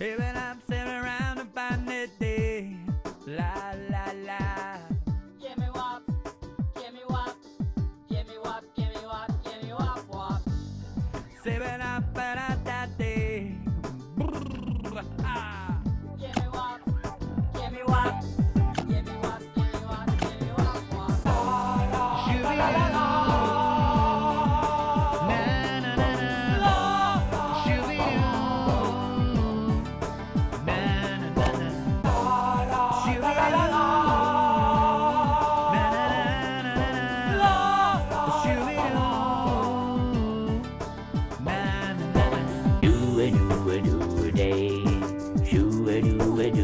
Even I'm sailing around about midday. La la la. Give me wop, give me wop, give me wop, give me wop, give me wop wop. Saving up and out that day. Give me wop, give me wop, give me wop, give me wop, give me wop wop. La la la la. Do a do a do a day, do a do a do.